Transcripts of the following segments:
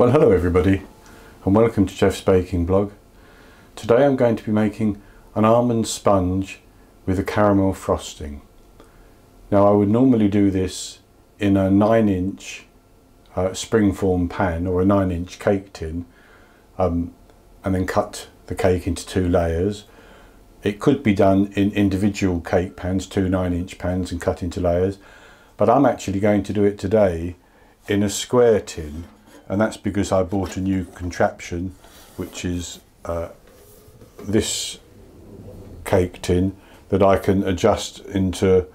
Well, hello everybody, and welcome to Geoff's Baking Blog. Today I'm going to be making an almond sponge with a caramel frosting. Now, I would normally do this in a 9-inch springform pan or a 9-inch cake tin, and then cut the cake into 2 layers. It could be done in individual cake pans, 2 9-inch pans, and cut into layers, but I'm actually going to do it today in a square tin, and that's because I bought a new contraption, which is this cake tin that I can adjust into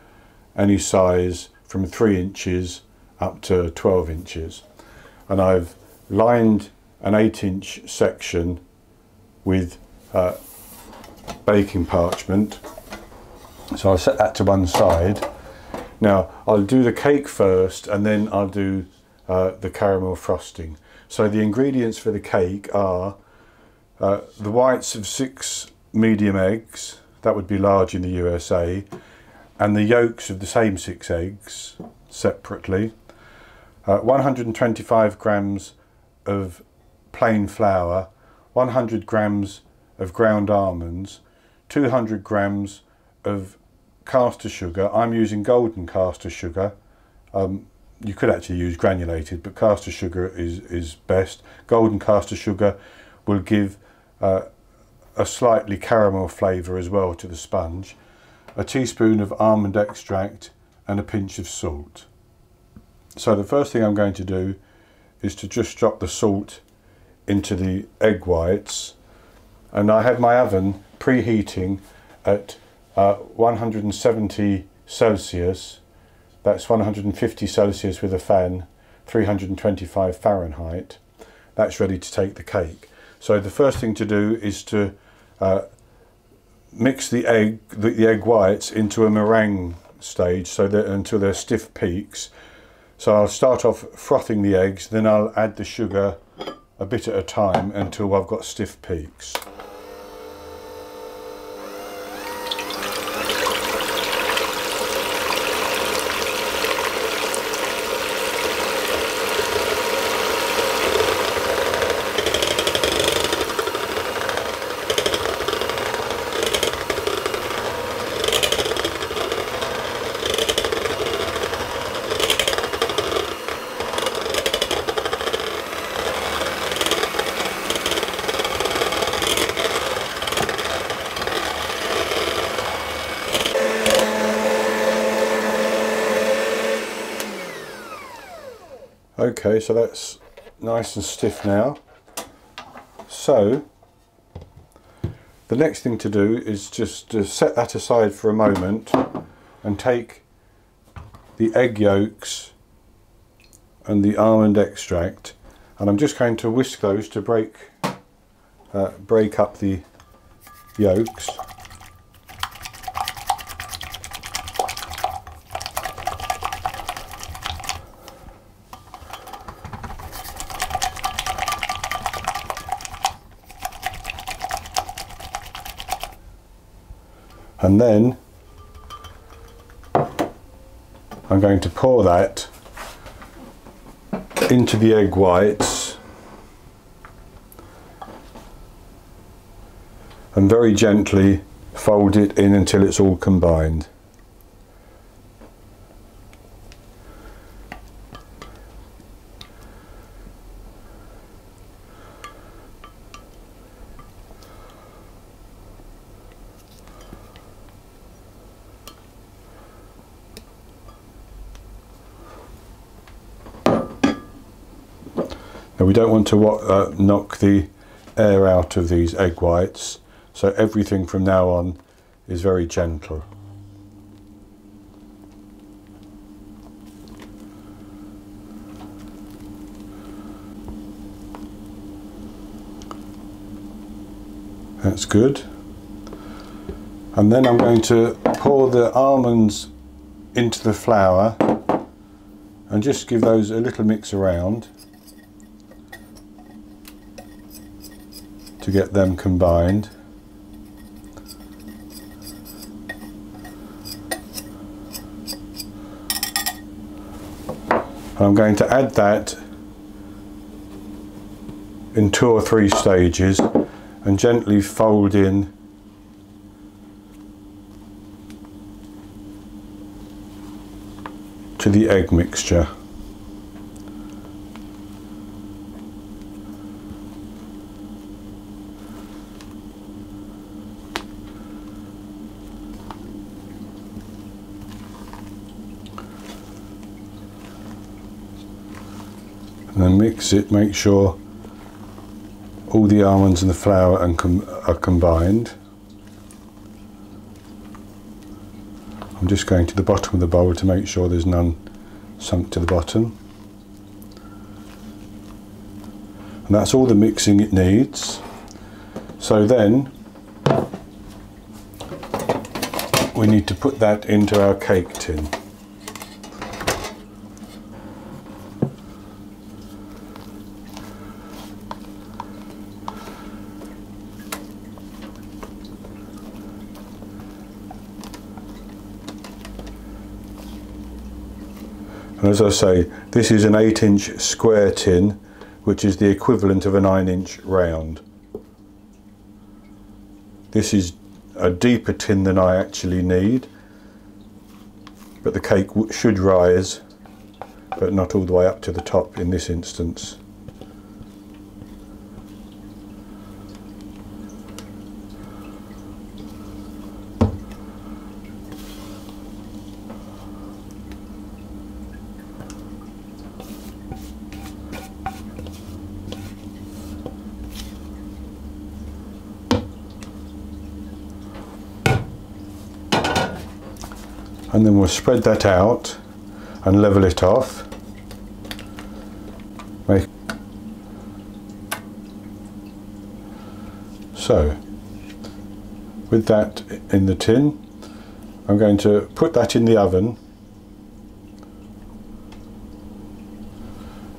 any size from 3 inches up to 12 inches. And I've lined an 8-inch section with baking parchment. So I'll set that to one side. Now I'll do the cake first, and then I'll do the caramel frosting. So the ingredients for the cake are the whites of 6 medium eggs, that would be large in the USA, and the yolks of the same 6 eggs separately, 125 grams of plain flour, 100 grams of ground almonds, 200 grams of caster sugar. I'm using golden caster sugar. You could actually use granulated, but caster sugar is best. Golden caster sugar will give a slightly caramel flavour as well to the sponge. A teaspoon of almond extract and a pinch of salt. So the first thing I'm going to do is to just drop the salt into the egg whites, and I have my oven preheating at 170 Celsius. That's 150 Celsius with a fan, 325 Fahrenheit. That's ready to take the cake. So the first thing to do is to mix the egg whites into a meringue stage, so that until they're stiff peaks. So I'll start off frothing the eggs, then I'll add the sugar a bit at a time until I've got stiff peaks. Okay, so that's nice and stiff now. So the next thing to do is just to set that aside for a moment and take the egg yolks and the almond extract, and I'm just going to whisk those to break up the yolks. And then I'm going to pour that into the egg whites, and very gently fold it in until it's all combined. Now, we don't want to knock the air out of these egg whites, so everything from now on is very gentle. That's good. And then I'm going to pour the almonds into the flour and just give those a little mix around to get them combined. I'm going to add that in 2 or 3 stages and gently fold in to the egg mixture. And then mix it, make sure all the almonds and the flour are combined. I'm just going to the bottom of the bowl to make sure there's none sunk to the bottom. And that's all the mixing it needs. So then we need to put that into our cake tin. As I say, this is an 8-inch square tin, which is the equivalent of a 9-inch round. This is a deeper tin than I actually need, but the cake should rise, but not all the way up to the top in this instance. And then we'll spread that out and level it off. So, with that in the tin, I'm going to put that in the oven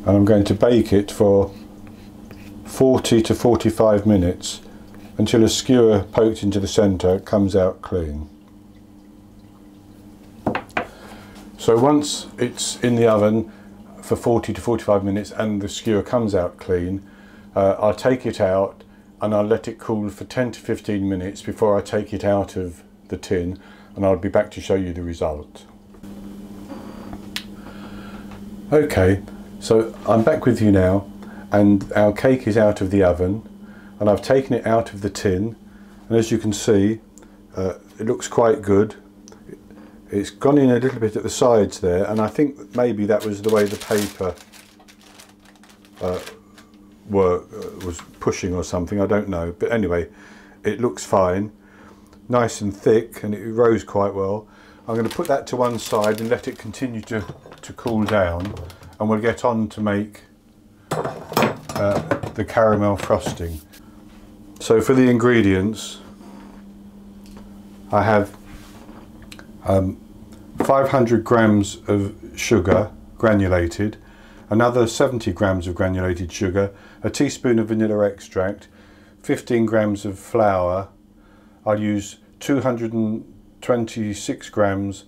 and I'm going to bake it for 40 to 45 minutes until a skewer poked into the centre comes out clean. So once it's in the oven for 40 to 45 minutes and the skewer comes out clean, I'll take it out and I'll let it cool for 10 to 15 minutes before I take it out of the tin, and I'll be back to show you the result. Okay, so I'm back with you now, and our cake is out of the oven and I've taken it out of the tin, and as you can see, it looks quite good. It's gone in a little bit at the sides there, and I think maybe that was the way the paper was pushing or something, I don't know. But anyway, it looks fine, nice and thick, and it rose quite well. I'm going to put that to one side and let it continue to cool down, and we'll get on to make the caramel frosting. So for the ingredients, I have 500 grams of sugar granulated, another 70 grams of granulated sugar, a teaspoon of vanilla extract, 15 grams of flour. I'll use 226 grams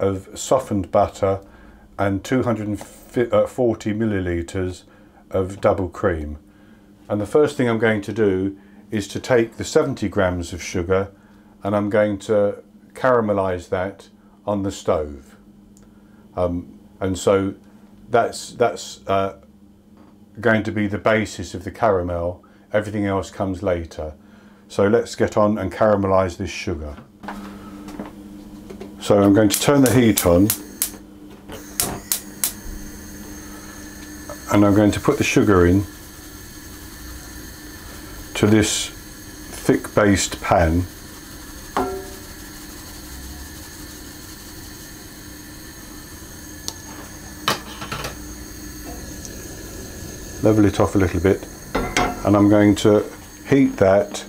of softened butter and 240 millilitres of double cream. And the first thing I'm going to do is to take the 70 grams of sugar and I'm going to caramelize that on the stove, and so that's going to be the basis of the caramel. Everything else comes later. So let's get on and caramelize this sugar. So I'm going to turn the heat on and I'm going to put the sugar in to this thick based pan. Level it off a little bit, and I'm going to heat that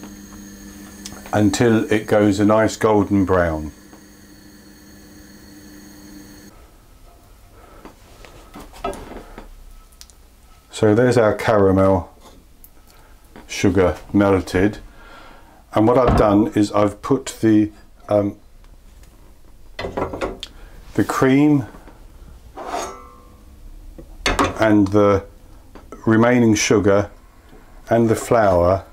until it goes a nice golden brown. So there's our caramel sugar melted, and what I've done is I've put the cream and the remaining sugar and the flour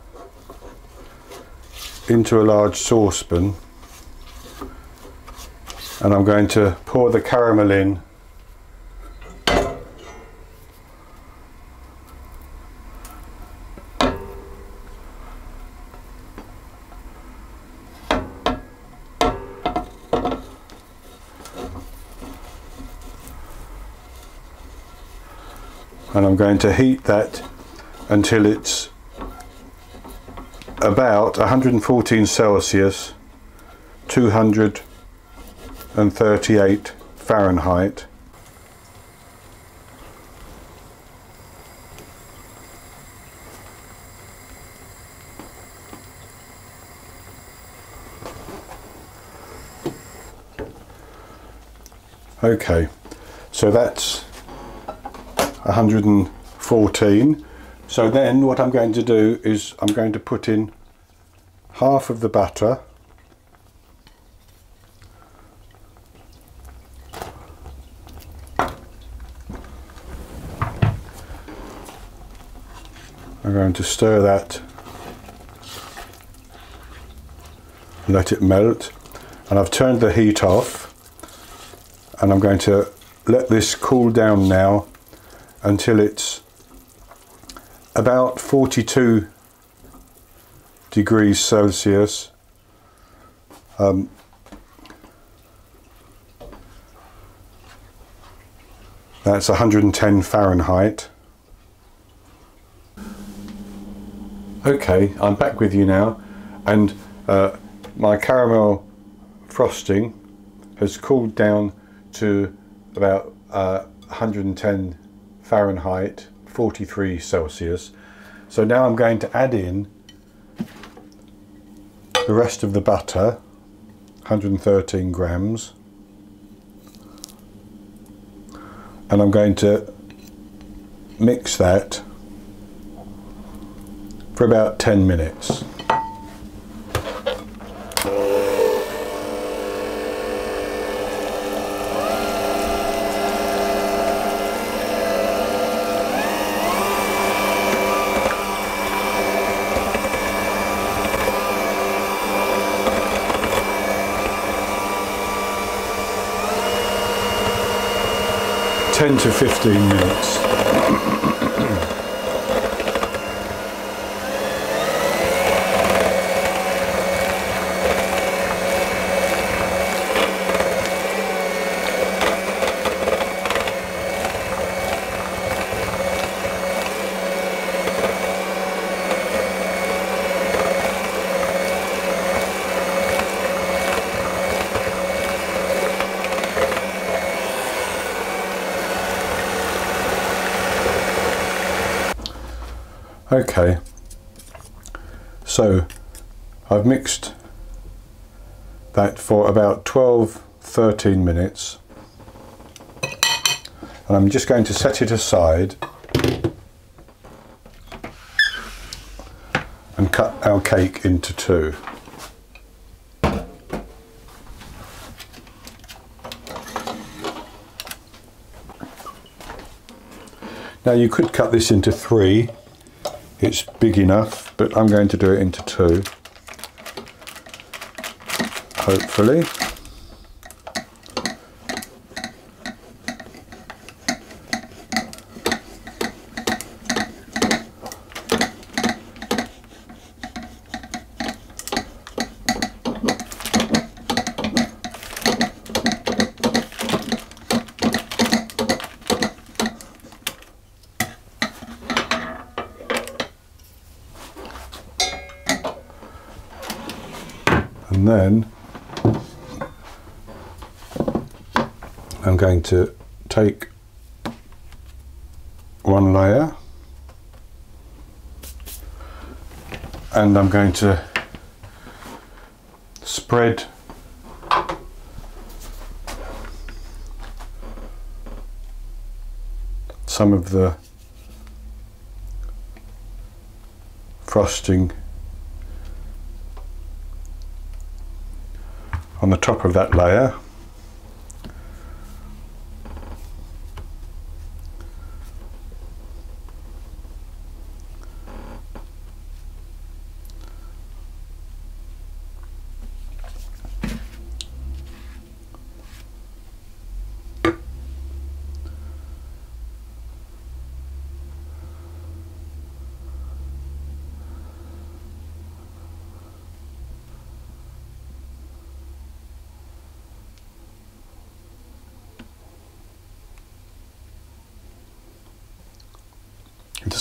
into a large saucepan, and I'm going to pour the caramel in and I'm going to heat that until it's about 114 Celsius, 238 Fahrenheit. Okay, so that's 114. So then what I'm going to do is I'm going to put in half of the butter . I'm going to stir that, let it melt, and I've turned the heat off, and I'm going to let this cool down now until it's about 42 degrees Celsius, that's 110 Fahrenheit. Okay, I'm back with you now, and my caramel frosting has cooled down to about 110 Fahrenheit, 43 Celsius. So now I'm going to add in the rest of the butter, 113 grams, and I'm going to mix that for about 10 minutes. To 15 minutes. Okay, so I've mixed that for about 12-13 minutes, and I'm just going to set it aside and cut our cake into two. Now you could cut this into three. It's big enough, but I'm going to do it into two, hopefully. And then I'm going to take one layer and I'm going to spread some of the frosting on the top of that layer,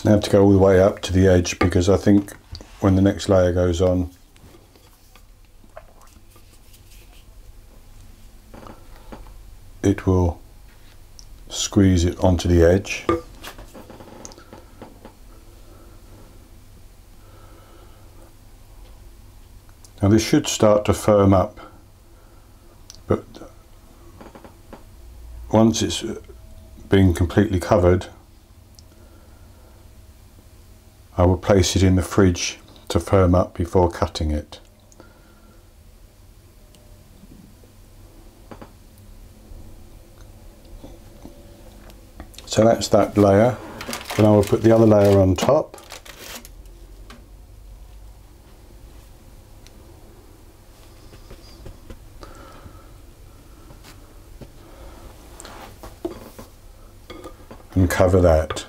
I have to go all the way up to the edge, because I think when the next layer goes on, it will squeeze it onto the edge. Now this should start to firm up, but once it's been completely covered, I will place it in the fridge to firm up before cutting it. So that's that layer. Then I will put the other layer on top. And cover that.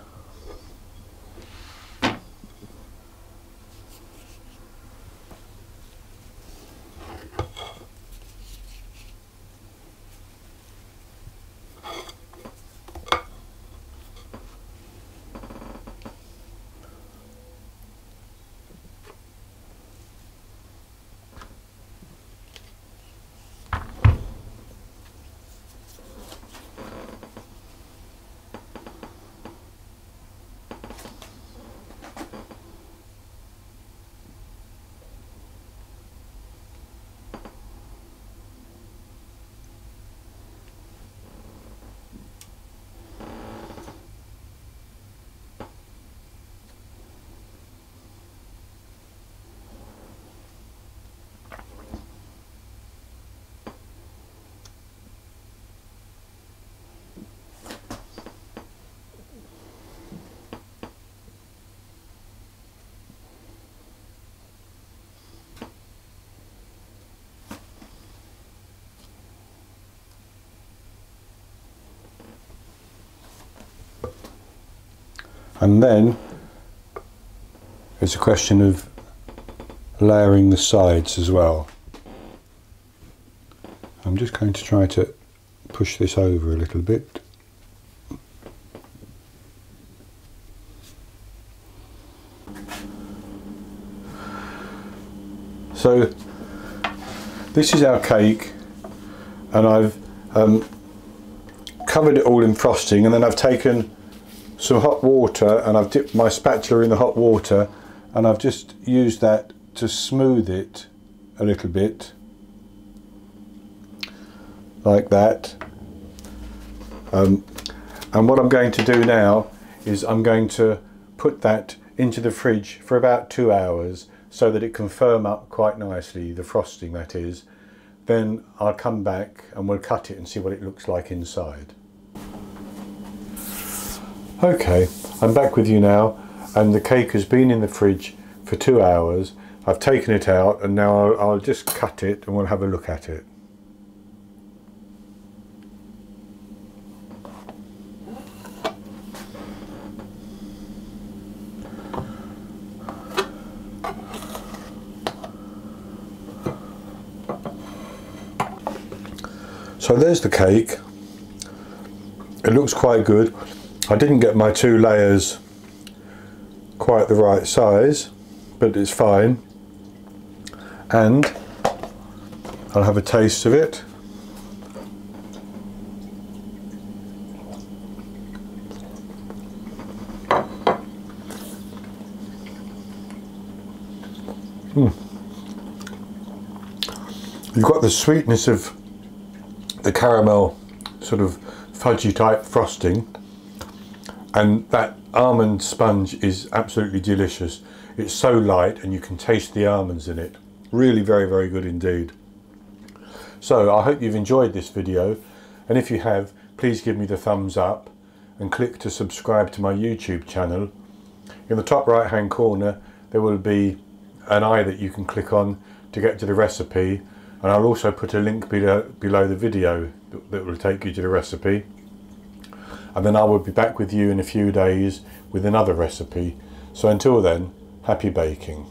And then it's a question of layering the sides as well. I'm just going to try to push this over a little bit. So this is our cake, and I've covered it all in frosting, and then I've taken some hot water and I've dipped my spatula in the hot water, and I've just used that to smooth it a little bit, like that. And what I'm going to do now is I'm going to put that into the fridge for about 2 hours so that it can firm up quite nicely, the frosting that is. Then I'll come back and we'll cut it and see what it looks like inside. Okay, I'm back with you now, and the cake has been in the fridge for 2 hours. I've taken it out, and now I'll just cut it and we'll have a look at it. So there's the cake. It looks quite good. I didn't get my 2 layers quite the right size, but it's fine. And I'll have a taste of it. You've got the sweetness of the caramel, sort of fudgy type frosting. And that almond sponge is absolutely delicious. It's so light and you can taste the almonds in it. Really very, very good indeed. So I hope you've enjoyed this video, and if you have, please give me the thumbs up and click to subscribe to my YouTube channel. In the top right hand corner there will be an eye that you can click on to get to the recipe, and I'll also put a link below the video that will take you to the recipe. And then I will be back with you in a few days with another recipe. So until then, happy baking.